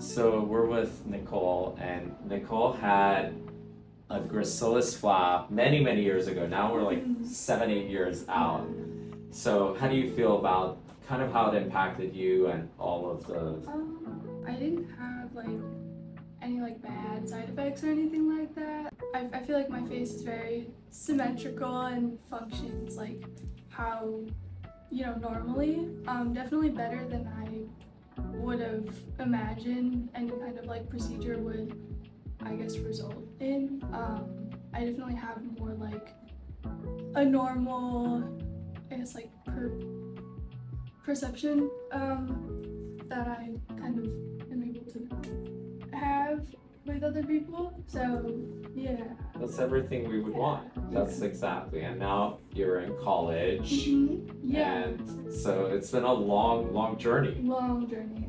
So we're with Nicole, and Nicole had a gracilis flap many years ago. Now we're like 7-8 years out. So how do you feel about kind of how it impacted you and all of the... I didn't have like any like bad side effects or anything like that. I feel like my face is very symmetrical and functions like how, you know, normally. Definitely better than I would have imagined any kind of like procedure would, I guess, result in. I definitely have more like a normal, I guess, like perception that I kind of am able to have with other people. So yeah, that's everything we would want. That's exactly. And now you're in college. Mm-hmm. Yeah. And so it's been a long journey.